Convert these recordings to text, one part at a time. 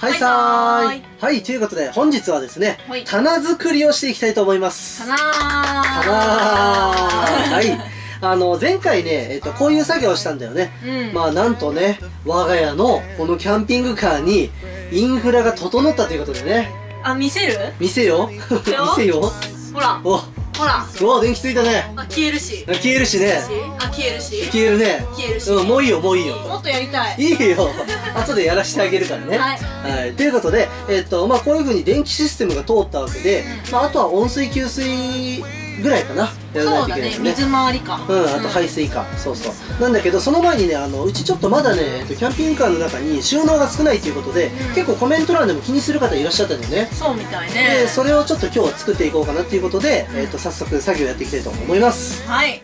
はいさーい。はい、ということで本日はですね、棚作りをしていきたいと思います。はい。前回ね、こういう作業をしたんだよね。まあ、なんとね、我が家のこのキャンピングカーにインフラが整ったということでね。あ、見せる？見せよ。見せよ。ほら。ほら。お、電気ついたね。あ、消えるし。消えるしね。あ、消えるし。消えるね。消えるし。もういいよ、もういいよ。もっとやりたい。いいよ。後でやらしてあげるからね。はい。ということで、まあ、こういう風に電気システムが通ったわけで、まあ、あとは温水給水ぐらいかな。やらないといけないですね。水回りか。うん、あと排水か。そうそう。なんだけど、その前にね、うちちょっとまだね、キャンピングカーの中に収納が少ないということで、結構コメント欄でも気にする方いらっしゃったんだよね。そうみたいね。で、それをちょっと今日は作っていこうかなということで、早速作業やっていきたいと思います。はい。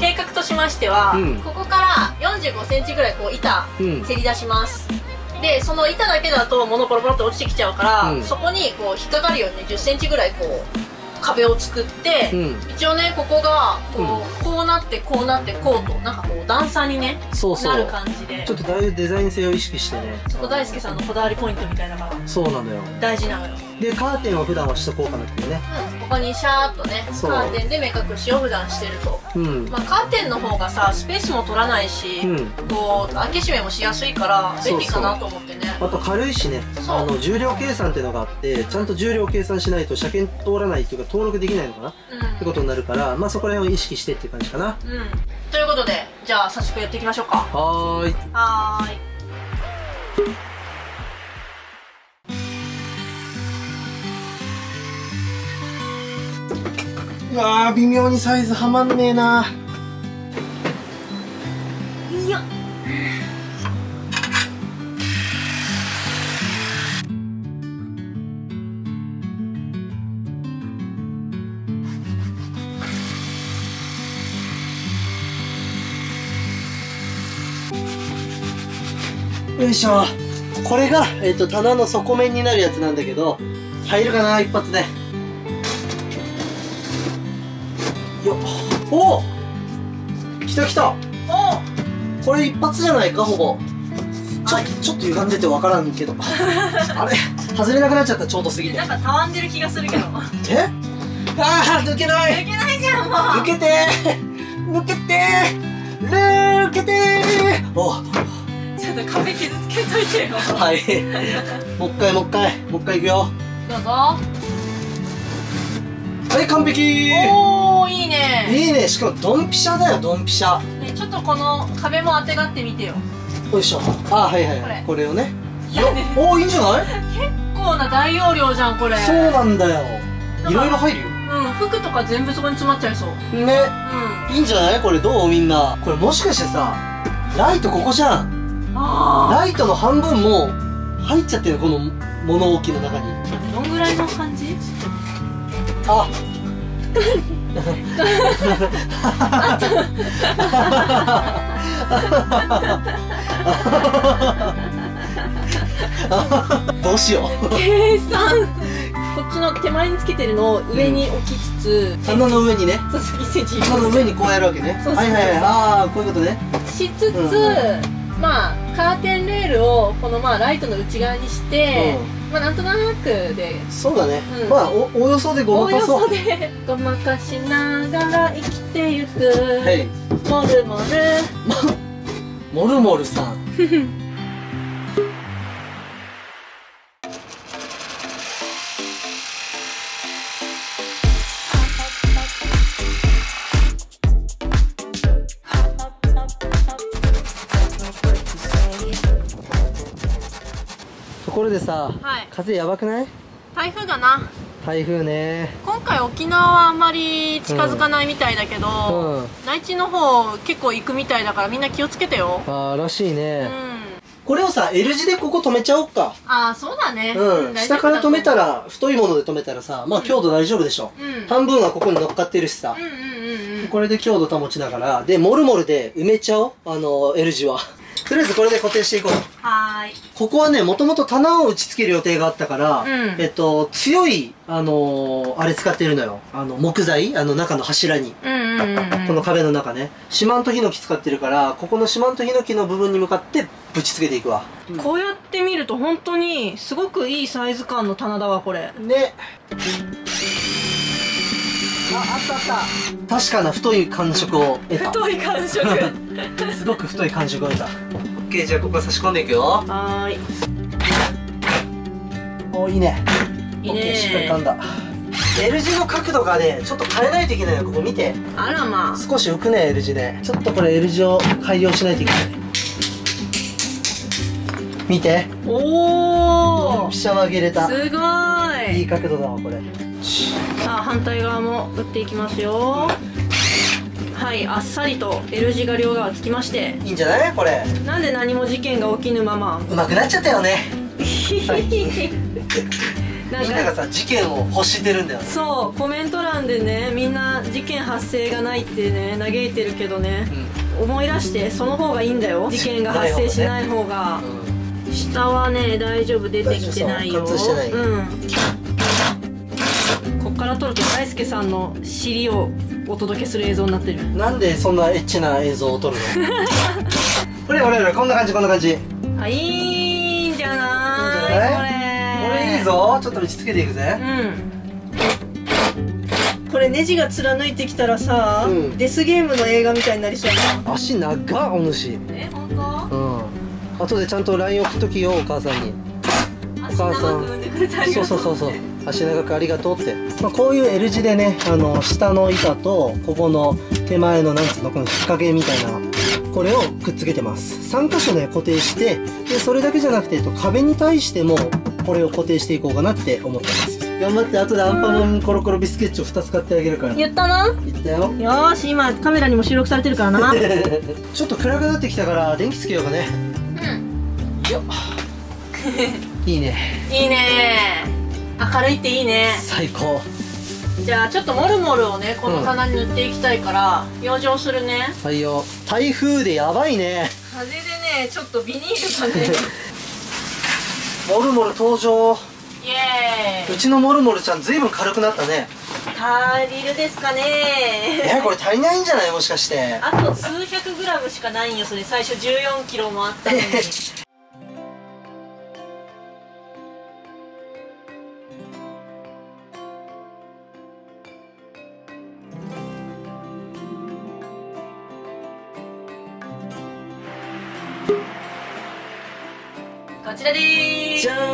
計画としましては、ここから45センチぐらいこう板せり出します。で、その板だけだと物ポロポロって落ちてきちゃうから、そこにこう引っかかるようにね、10センチぐらいこう壁を作って、一応ね、ここがこう、こうなってこうなってこうと、なんかこう段差にね、なる感じで。ちょっとだいぶデザイン性を意識してね。ちょっと大輔さんのこだわりポイントみたいなのが。そうなのよ。大事なのよ。で、カーテンは普段はしとこうかなっていうね。ここにシャーっとね、カーテンで目隠しを普段してると、まあカーテンの方がさ、スペースも取らないし、こう開け閉めもしやすいから便利かなと思ってね。あと軽いしね、重量計算っていうのがあって、ちゃんと重量計算しないと車検通らないっていうか、登録できないのかなってことになるから、まあそこら辺を意識してっていう感じかな。ということで、じゃあ早速やっていきましょうか。はーい。はーい。うわー、微妙にサイズはまんねえな。いや、よいしょ。これが、棚の底面になるやつなんだけど、入るかな、一発で。おお、来た来た。おお、これ一発じゃないか、ほぼ。ちょっと歪んでて分からんけどあれ、外れなくなっちゃった、ちょうど過ぎて。なんかたわんでる気がするけどえ、あー、抜けない、抜けないじゃん。もう抜けてー、抜けてー、抜けてー。お、ちょっと壁傷つけといてよはいもう一回、もう一回、もう一回いくよ。どうぞ。はい、完璧。おお、いいね。いいね、しかもドンピシャだよ、ドンピシャ。ね、ちょっとこの壁も当てがってみてよ。よいしょ。あ、はいはいはい。これをね。おお、いいんじゃない？結構な大容量じゃん、これ。そうなんだよ。いろいろ入るよ。うん、服とか全部そこに詰まっちゃいそう。ね。うん。いいんじゃない？これどう、みんな。これもしかしてさ、ライトここじゃん。ああ。ライトの半分も入っちゃってる、この物置の中に。どんぐらいの感じ？あ、どうしよう。計算。こっちの手前につけてるのを上に置きつつ、棚の上にね。そうそう、1センチ。棚の上にこうやるわけね。はいはいはい。ああ、こういうことね。しつつ、まあカーテンレールをこのまあライトの内側にして。まあなんとなくで、そうだね、まあおおよそでごまかそう、およそでごまかしながら生きてゆく、はい、もるもるもるもるさんところでさ、はい、風やばくない？台風だな。台風ね。今回沖縄はあんまり近づかないみたいだけど、内地の方結構行くみたいだからみんな気をつけてよ。ああらしいね。これをさ L 字でここ止めちゃおっか。ああそうだね。下から止めたら、太いもので止めたらさ、まあ強度大丈夫でしょ。半分はここに乗っかってるしさ、これで強度保ちながらでモルモルで埋めちゃおう、L 字は。とりあえずこれで固定していこう。はーい。ここはね、もともと棚を打ち付ける予定があったから、強い、あれ使ってるのよ。木材、中の柱に。この壁の中ね。四万十ヒノキ使ってるから、ここの四万十ヒノキの部分に向かってぶち付けていくわ。こうやって見ると本当に、すごくいいサイズ感の棚だわ、これ。ね。あ、あったあった。確かな太い感触を得た。太い感触。すごく太い感触を得た。オッケー、じゃあここ差し込んでいくよ。はーい。お、いいね。いいね。しっかり噛んだ。L 字の角度がね、ちょっと変えないといけないの。ここ見て。あらまあ。少し浮くね、L 字ね。ちょっとこれ L 字を改良しないといけない。見て。おお。ドンピシャ曲げれた。すごい。いい角度だわ、これ。さあ反対側も打っていきますよ。はい、あっさりと L 字が両側つきまして、いいんじゃないこれ。なんで何も事件が起きぬままうまくなっちゃったよね。みんながさ事件を欲してるんだよね。そう、コメント欄でね、みんな事件発生がないってね嘆いてるけどね、思い出してその方がいいんだよ。事件が発生しない方が。下はね大丈夫、出てきてないよ。ここから撮ると大輔さんの尻をお届けする映像になってる。なんでそんなエッチな映像を撮るの？これ俺らこんな感じ、こんな感じ。あ、いいんじゃない？これ。これいいぞ。ちょっと打ち付けていくぜ。うん。これネジが貫いてきたらさ、デスゲームの映画みたいになりそうな。足長っ、お主。え、本当？うん。後でちゃんと LINE 送っときよ、お母さんに。お母さん。足長く産んでくれてありがとう。そうそうそうそう。足長くありがとうって、まあ、こういう L 字でね、下の板とここの手前のなんつうのこの引っ掛けみたいな、これをくっつけてます。3箇所ね固定して、でそれだけじゃなくて、壁に対してもこれを固定していこうかなって思ってます。頑張って、後でアンパンマンコロコロビスケッチを2つ買ってあげるから。言ったな。言ったよ。よーし、今カメラにも収録されてるからな。ちょっと暗くなってきたから電気つけようかね。うん、よっ。いいね、いいね、明るいっていいね。最高。じゃあちょっとモルモルをねこの棚に塗っていきたいから、養生するね。はいよ。台風でやばいね。風でねちょっとビニールがね。モルモル登場。イエーイ。うちのモルモルちゃんずいぶん軽くなったね。足りるですかね。これ足りないんじゃない、もしかして。あと数百グラムしかないんよ、それ。最初14キロもあったのに。こちらでーす。じゃー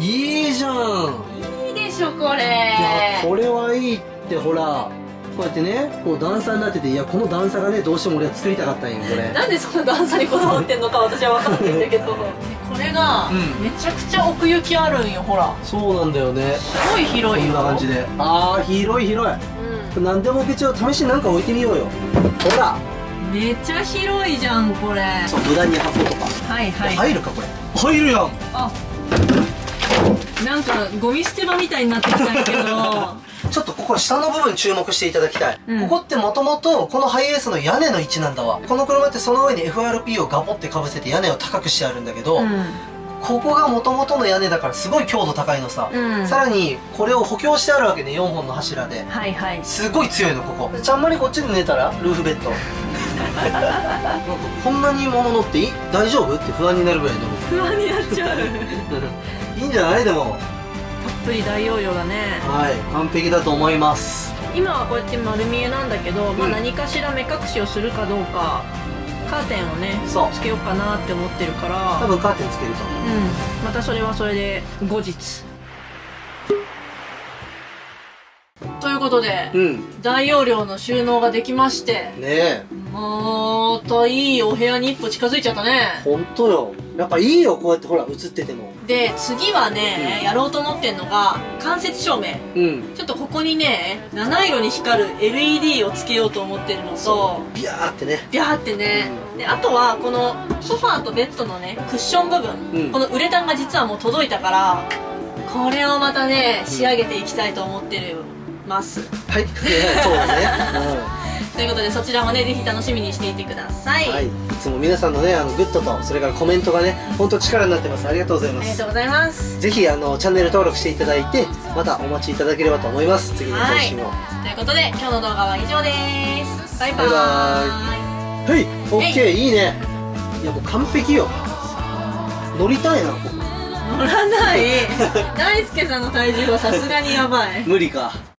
ん。いいじゃん。いいでしょこれ。いやこれはいいって。ほらこうやってね、こう段差になってて、いやこの段差がねどうしても俺は作りたかったんよこれ。なんでその段差にこだわってんのか私は分かんないんだけど。これがめちゃくちゃ奥行きあるんよ、ほら。そうなんだよね。すごい広いよ。こんな感じで。ああ広い広い。何でも置けちゃう。試しに何か置いてみようよ。ほら。めっちゃ広いじゃんこれ。そう、無駄に箱とか。はいはい。入るかこれ。入るやん。あ、なんかゴミ捨て場みたいになってきたけど。ちょっとここ下の部分注目していただきたい。ここってもともとこのハイエースの屋根の位置なんだわ。この車ってその上に FRP をガポってかぶせて屋根を高くしてあるんだけど、ここがもともとの屋根だからすごい強度高いのさ、さらにこれを補強してあるわけね、4本の柱で。はいはい。すごい強いのここ。ちゃんまりこっちで寝たらルーフベッド。こんなに物乗っていい？大丈夫？って不安になるぐらい。でも不安になっちゃう。いいんじゃない？でもたっぷり大容量だね。はい、完璧だと思います。今はこうやって丸見えなんだけど、まあ何かしら目隠しをするかどうか、カーテンをねつけようかなって思ってるから、多分カーテンつけると思う。またそれはそれで後日ということで、大容量の収納ができましてね。え、またいいお部屋に一歩近づいちゃったね。ほんとよ。やっぱいいよ、こうやってほら映ってても。で次はね、やろうと思ってんのが間接照明、ちょっとここにね七色に光る LED をつけようと思ってるのと、ビャーってねであとはこのソファーとベッドのねクッション部分、このウレタンが実はもう届いたから、これをまたね仕上げていきたいと思ってるます。はい、そうですね。ということで、そちらもねぜひ楽しみにしていてください。はい、いつも皆さんのねグッドとそれからコメントがね本当力になってます。ありがとうございます。ありがとうございます。ぜひチャンネル登録していただいて、またお待ちいただければと思います。次の更新を。ということで今日の動画は以上です。バイバーイ。はい、オッケー、いいね。いやもう完璧よ。乗りたいな。乗らない。大輔さんの体重はさすがにやばい。無理か。